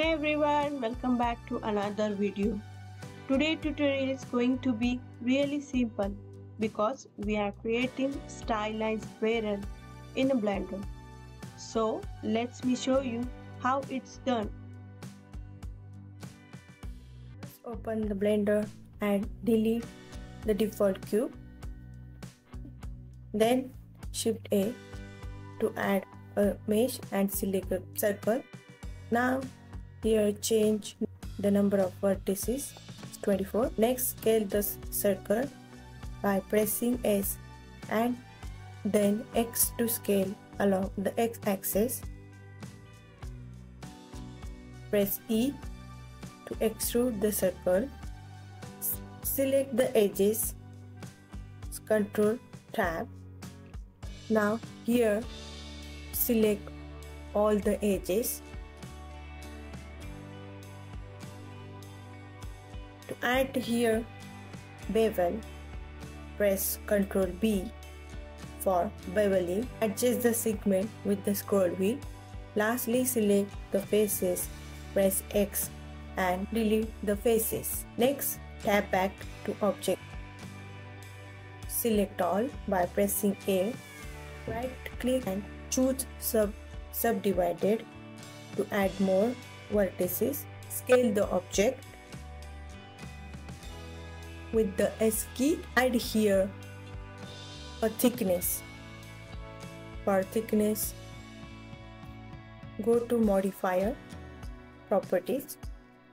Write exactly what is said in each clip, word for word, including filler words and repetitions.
Hey everyone, welcome back to another video. Today's tutorial is going to be really simple because we are creating stylized barrel in Blender. So let me show you how it's done. Let's open the Blender and delete the default cube. Then Shift A to add a mesh and select a circle. Now here change the number of vertices, twenty-four. Next scale the circle by pressing S and then X to scale along the X axis. Press E to extrude the circle. Select the edges, Control Tab. Now here select all the edges. To add here bevel, press Ctrl B for beveling. Adjust the segment with the scroll wheel. Lastly, select the faces, press X and delete the faces. Next, tab back to object. Select all by pressing A. Right click and choose sub subdivided to add more vertices. Scale the object. With the S key, add here a thickness. For thickness, go to modifier, properties,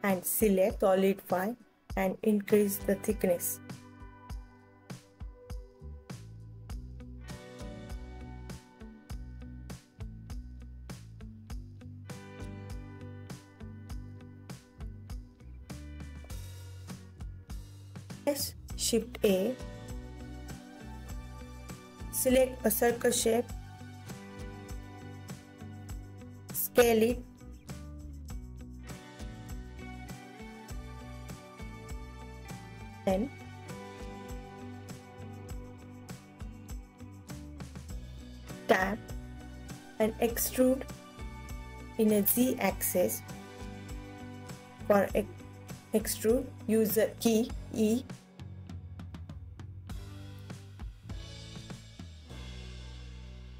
and select solidify and increase the thickness. Press Shift A, select a circle shape, scale it, then tap and extrude in a Z axis. For extrude, use the key E.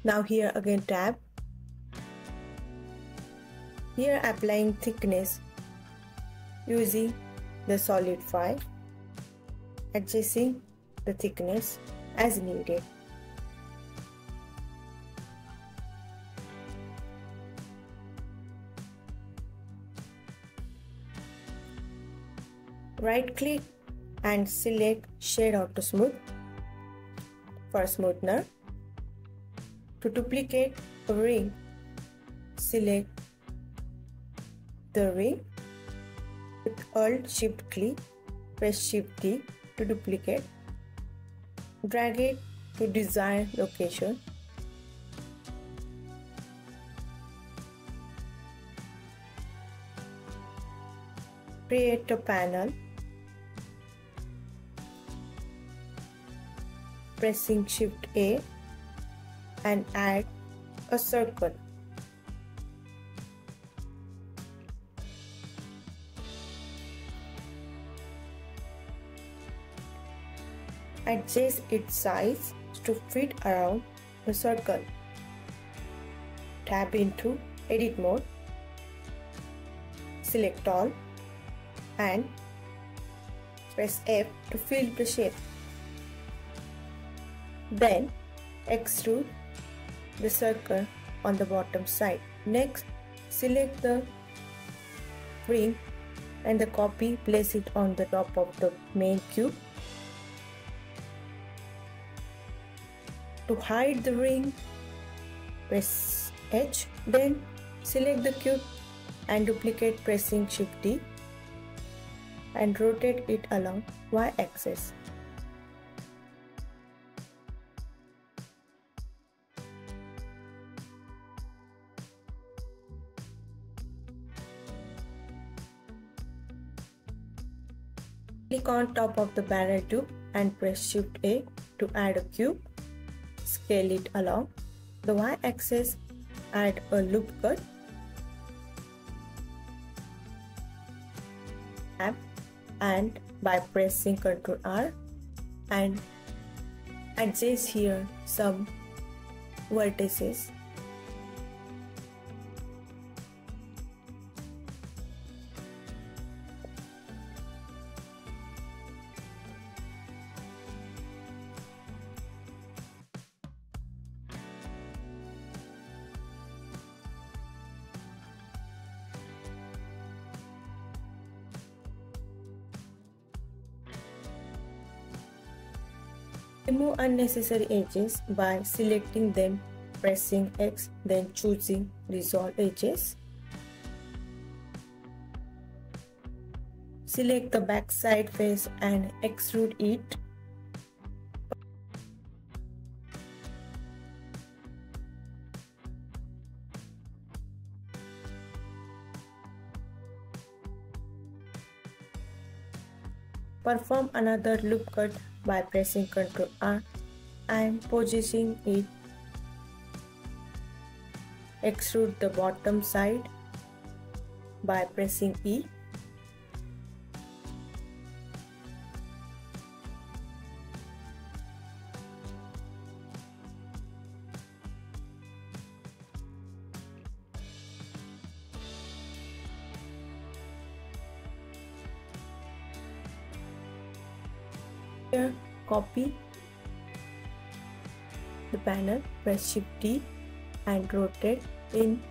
Now here again tab. Here applying thickness using the solidify, adjusting the thickness as needed. Right click and select Shade Auto Smooth for smoother. To duplicate a ring, select the ring with Alt Shift click, press Shift D to duplicate. Drag it to desired location. Create a panel. Pressing Shift A and add a circle. Adjust its size to fit around the circle. Tab into edit mode. Select all and press F to fill the shape. Then extrude the circle on the bottom side. Next, select the ring and the copy, place it on the top of the main cube. To hide the ring, press H, then select the cube and duplicate, pressing Shift D and rotate it along Y axis. Click on top of the barrel tube and press Shift A to add a cube. Scale it along the Y axis. Add a loop cut. app and by pressing control R and adjust here some vertices. Remove unnecessary edges by selecting them, pressing X, then choosing Resolve Edges. Select the backside face and extrude it. Perform another loop cut by pressing control R and positioning it. Extrude the bottom side by pressing E. Here, copy the panel, press shift D and rotate in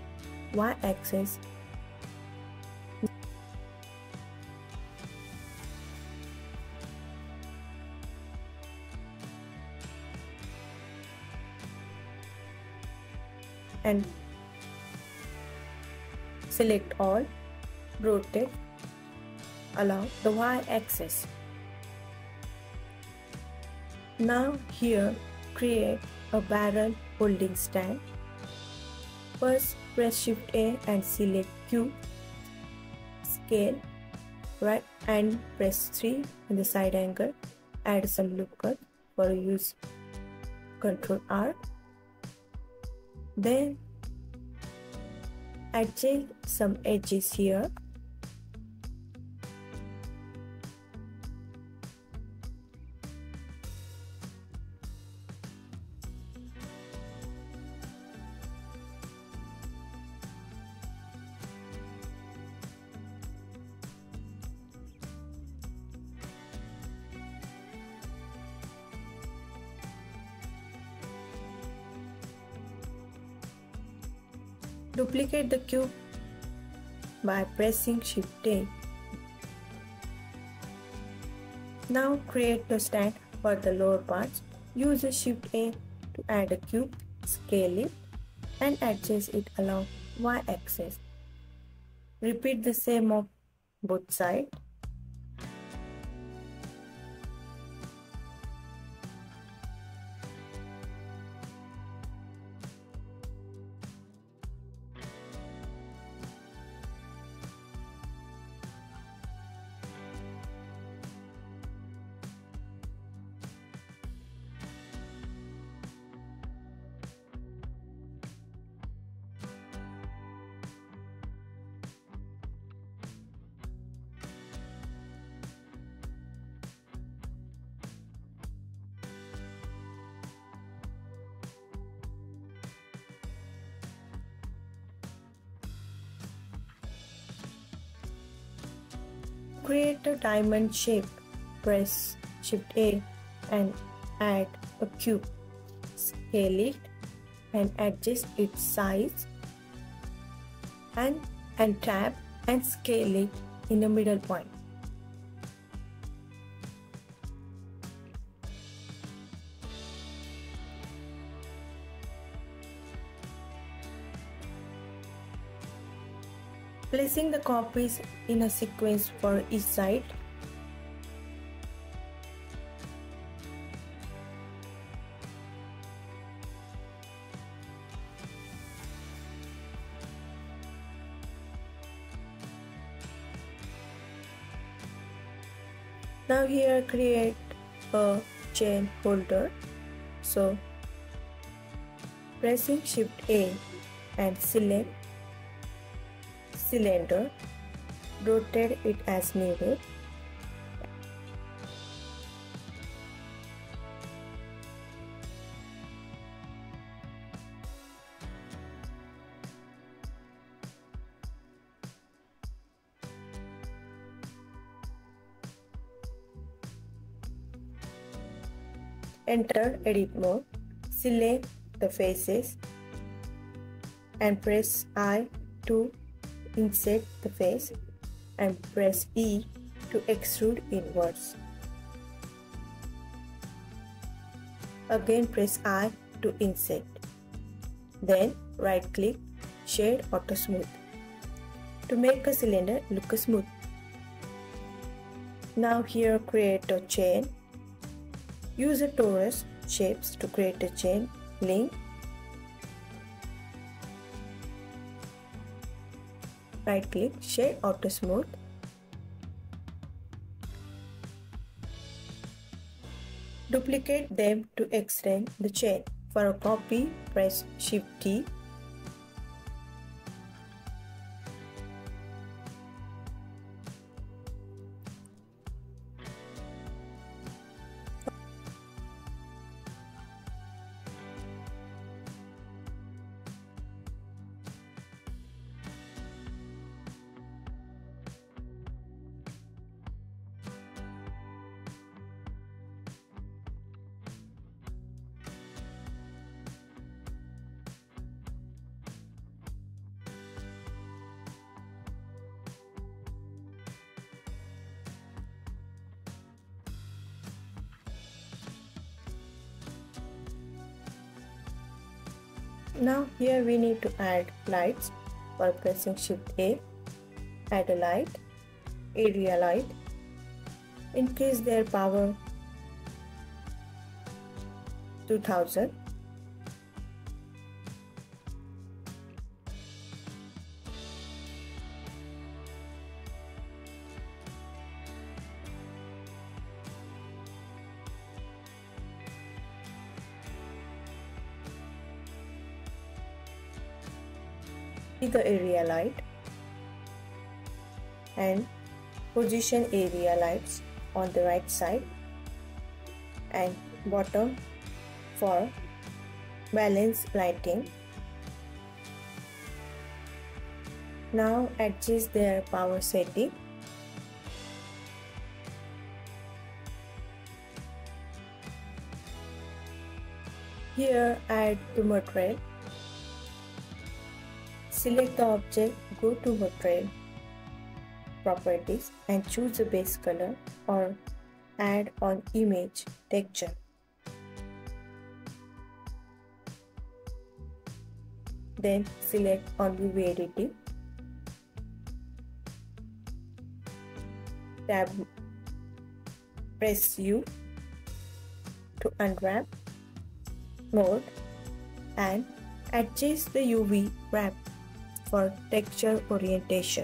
Y axis. And select all, rotate along the Y axis. Now here create a barrel holding stand. First press shift A and select Q, scale right and press three in the side angle. Add some loop cut for use control R. Then adjust some edges here. Duplicate the cube by pressing shift A. Now create the stand for the lower parts. Use the shift A to add a cube, scale it and adjust it along Y axis. Repeat the same of both sides. Create a diamond shape, press shift A and add a cube, scale it and adjust its size and, and tap and scale it in the middle point. Placing the copies in a sequence for each side. Now here create a chain holder. So pressing shift A and select cylinder rotate it as needed. Enter edit mode, select the faces and press I to insert the face and press E to extrude inwards. Again press I to insert. Then right click, shade auto smooth to make a cylinder look smooth. Now here create a chain. Use a torus shapes to create a chain link. Right click, shade auto smooth. Duplicate them to extend the chain. For a copy, press Shift T. Now here we need to add lights. For pressing Shift A, add a light, area light, increase their power two thousand. The area light and position area lights on the right side and bottom for balance lighting. Now adjust their power setting. Here add the material. Select the object, go to Material, Properties and choose the base color or add on image texture. Then select only V A D T. Tab, press U to unwrap mode and adjust the U V wrap for texture orientation.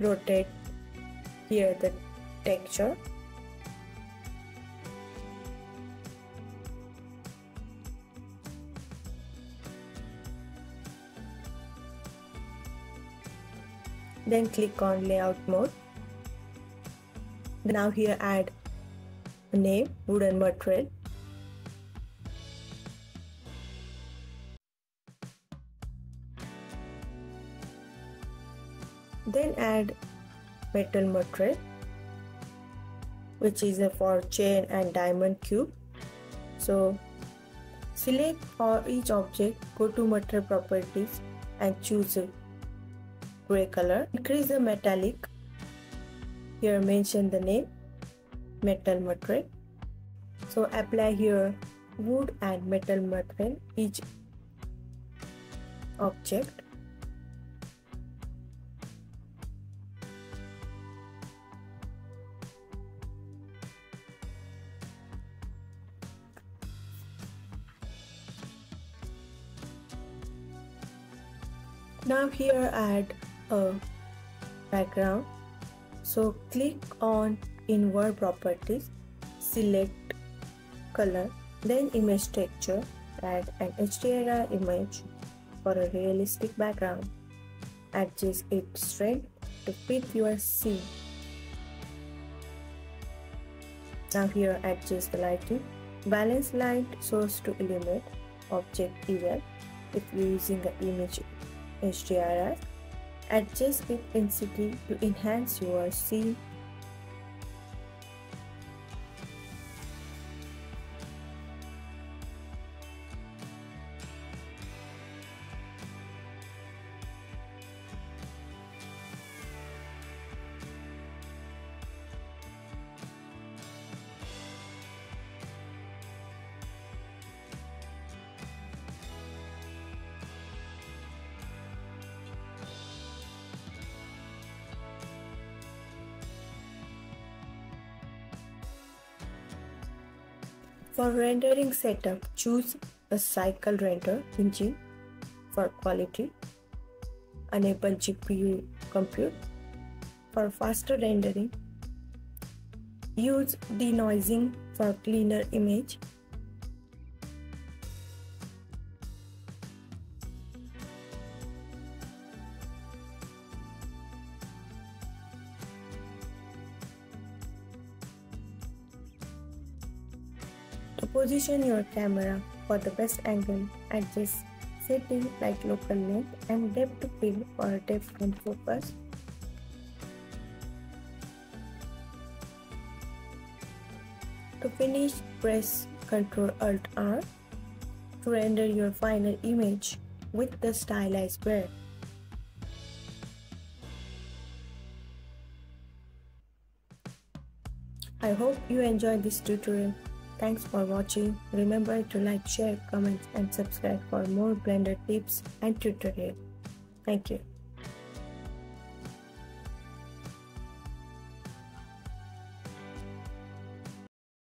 Rotate here the texture. Then click on layout mode. Now here add a name, wooden material. Then add metal material, which is for chain and diamond cube. So select for each object, go to material properties and choose a gray color. Increase the metallic. Here mention the name, metal material. So apply here wood and metal material each object. Now here add a background, so click on inward properties, select color, then image texture, add an H D R image for a realistic background. adjust it straight to fit your scene. Now here adjust the lighting. Balance light source to illuminate object event if you're using the image H D R. Adjust its intensity to enhance your scene. For rendering setup, choose a cycle render engine for quality. Enable G P U compute. For faster rendering, use denoising for cleaner image. To position your camera for the best angle, adjust settings like local length and depth to fill for depth and focus. To finish, press control alt R to render your final image with the stylized blur. I hope you enjoyed this tutorial. Thanks for watching. Remember to like, share, comment, and subscribe for more Blender tips and tutorials. Thank you.